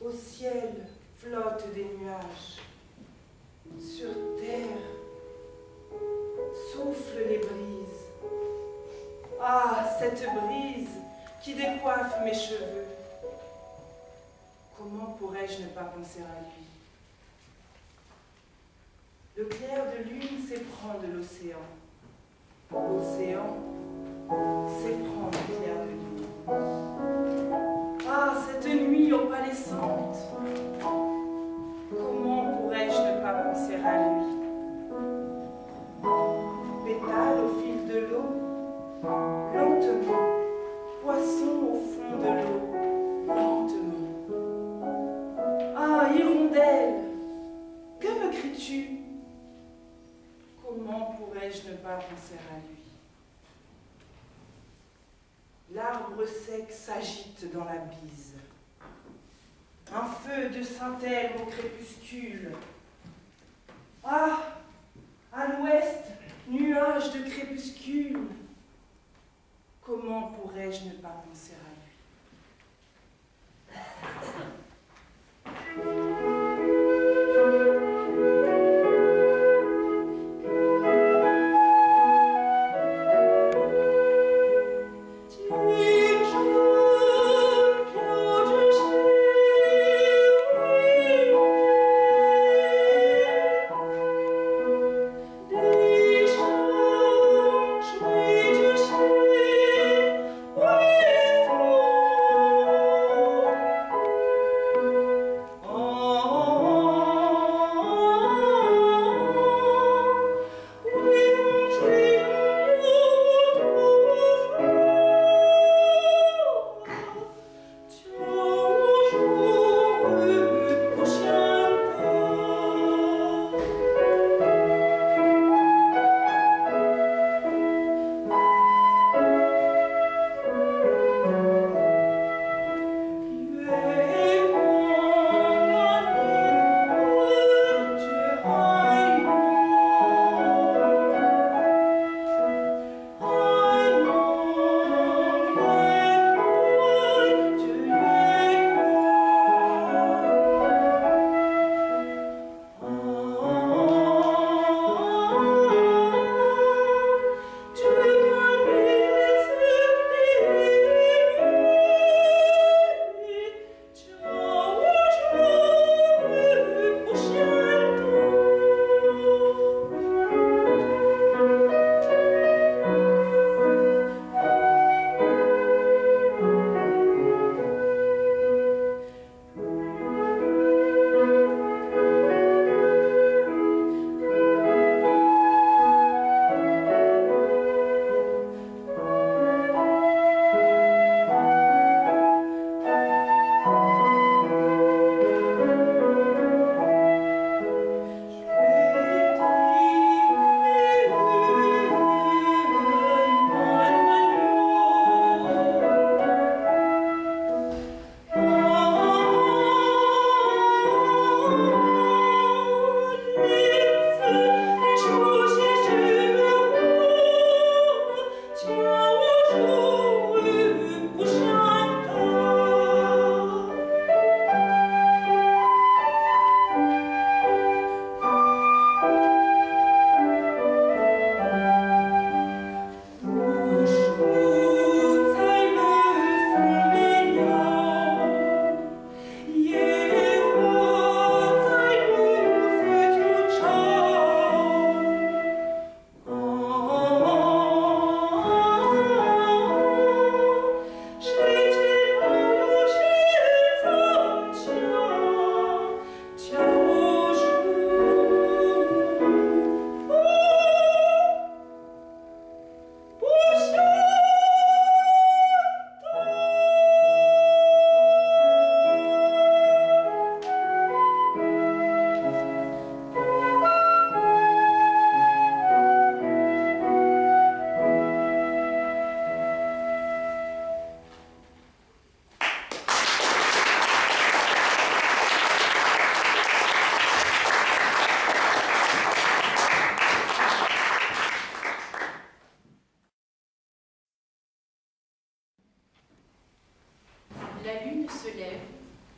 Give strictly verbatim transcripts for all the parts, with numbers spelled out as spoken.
Au ciel flottent des nuages. Sur terre soufflent les brises. Ah, cette brise qui décoiffe mes cheveux. Comment pourrais-je ne pas penser à lui? Le clair de lune s'éprend de l'océan. L'océan s'éprend du clair de lune. Ah, cette nuit opalescente! Comment pourrais-je ne pas penser à lui? Pétale au fil de l'eau, lentement. Poisson au fond de l'eau, lentement. Ah, hirondelle, que me cries-tu? Comment pourrais-je ne pas penser à lui? L'arbre sec s'agite dans la bise. Un feu de Saint-Elme au crépuscule. Ah, à l'ouest, nuages de crépuscule. Comment pourrais-je ne pas penser à lui? Oh,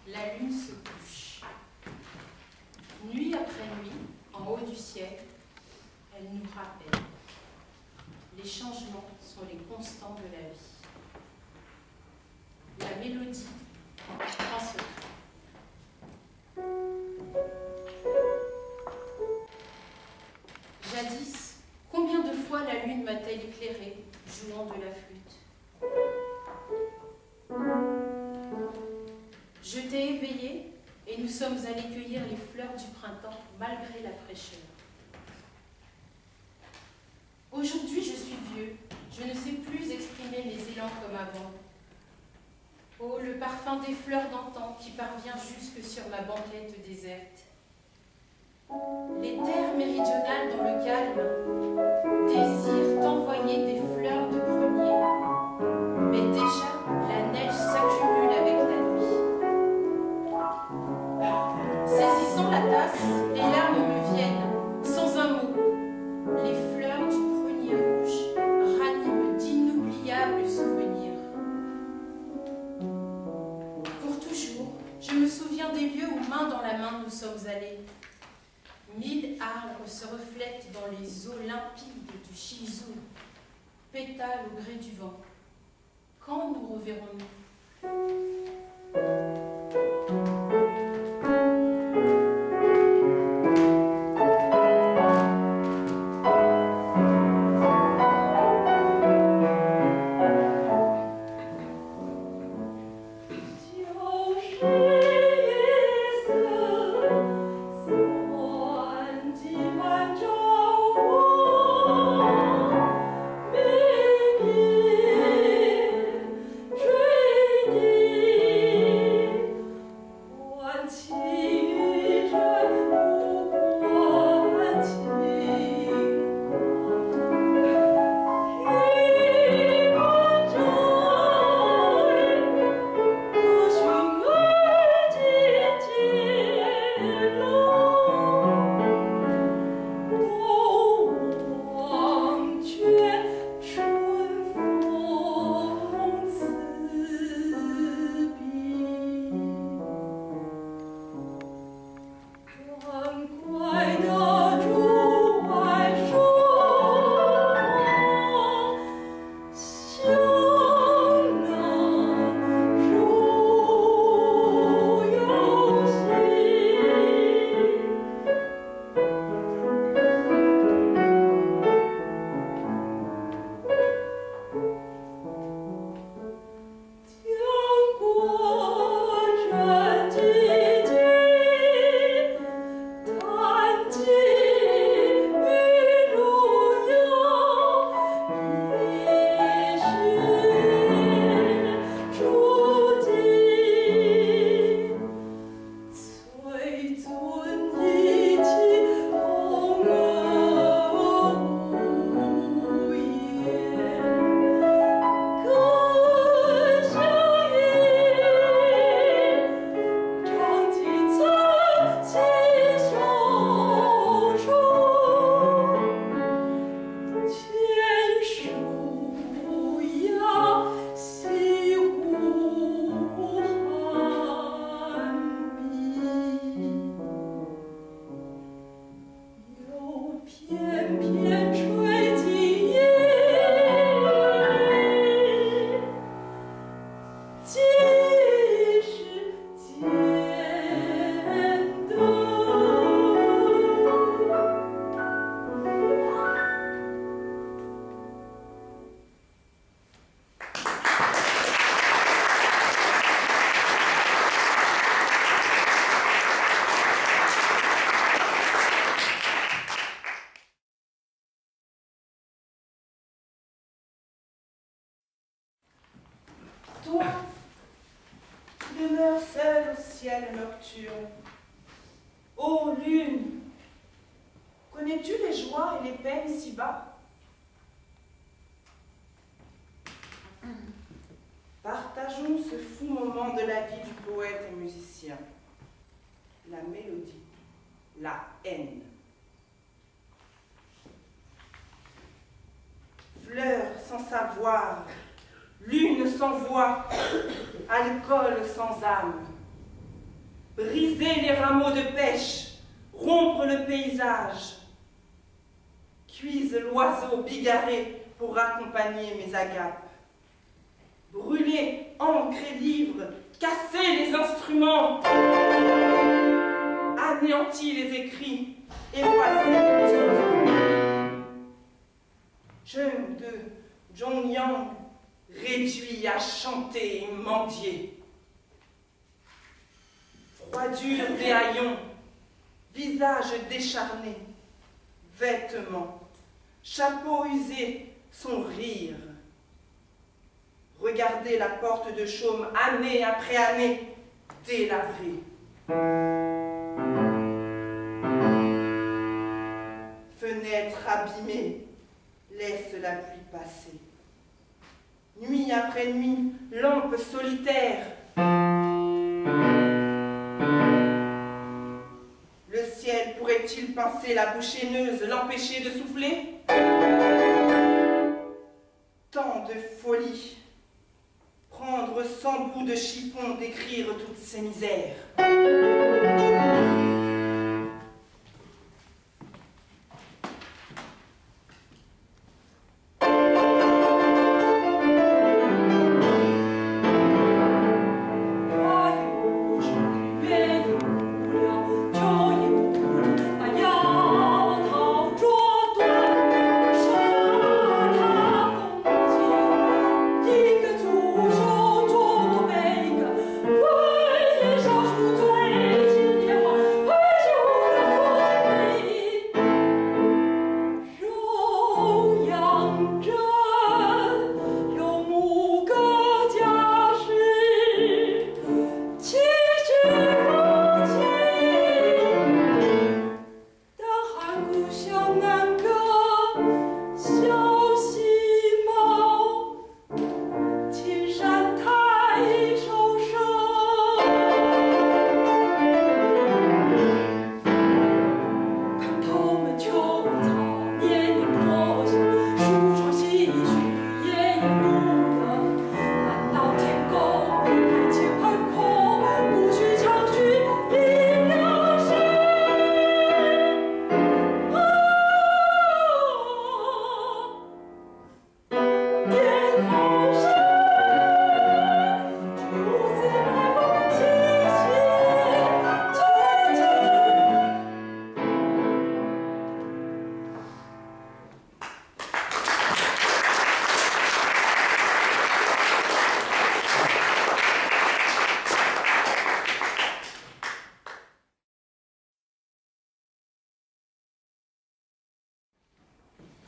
la lune se couche. Nuit après nuit, en haut du ciel, elle nous rappelle. Les changements sont les constants de la vie. La mélodie en trois secrets. Jadis, combien de fois la lune m'a-t-elle éclairée, jouant de la flûte? Je t'ai éveillée et nous sommes allés cueillir les fleurs du printemps malgré la fraîcheur. Aujourd'hui, je suis vieux, je ne sais plus exprimer mes élans comme avant. Oh, le parfum des fleurs d'antan qui parvient jusque sur ma banquette déserte. Les terres méridionales dans le calme désirent envoyer des fleurs de prunier, mais déjà la neige s'accumule avec la nuit. Saisissant la tasse, les larmes me viennent, sans un mot, les fleurs du rouge raniment d'inoubliables souvenirs. Pour toujours, je me souviens des lieux où main dans la main nous sommes allés. Mille arbres se reflètent dans les eaux limpides du Chizou, pétales au gré du vent. Quand nous reverrons-nous ? Lune sans voix, alcool sans âme, briser les rameaux de pêche, rompre le paysage. Cuise l'oiseau bigarré pour accompagner mes agapes. Brûler encre et livres, casser les instruments. Anéantis les écrits, effacés les jeune de Zhongyang, réduit à chanter et mendier. Froidure des haillons, visage décharné, vêtements, chapeau usé, son rire. Regardez la porte de chaume année après année, délabrée. Fenêtre abîmée, laisse la pluie passer. Nuit après nuit, lampe solitaire. Le ciel pourrait-il pincer la bouche haineuse, l'empêcher de souffler? Tant de folie. Prendre sans bout de chiffon, d'écrire toutes ces misères.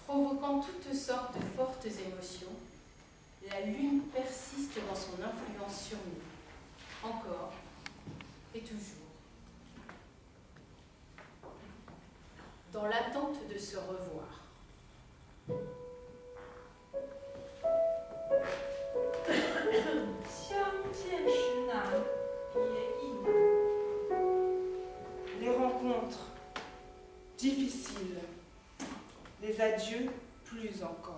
Provoquant toutes sortes de fortes émotions, la lune persiste dans son influence sur nous, encore et toujours. Dans l'attente de se revoir. Les rencontres difficiles. Les adieux, plus encore.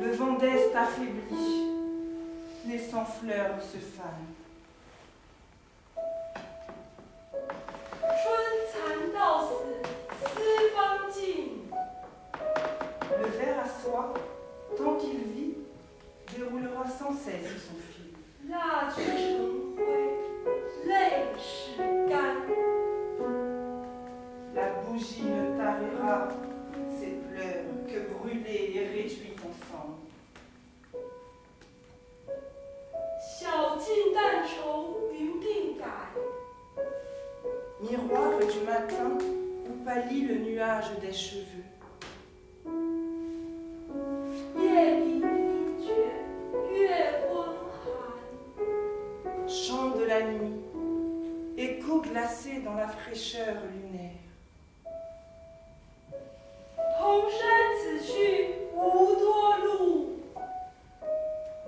Le vent d'est affaibli, les cent fleurs se fanent. Le ver à soie, tant qu'il vit, déroulera sans cesse son fil. La bougie ne tarira ses pleurs que brûlés et réduits ensemble. Miroir du matin où pâlit le nuage des cheveux. Glacé dans la fraîcheur lunaire.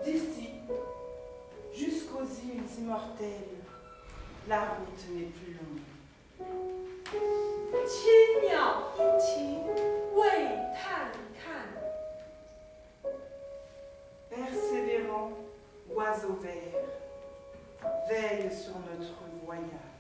D'ici, jusqu'aux îles immortelles, la route n'est plus longue. sur notre voyage.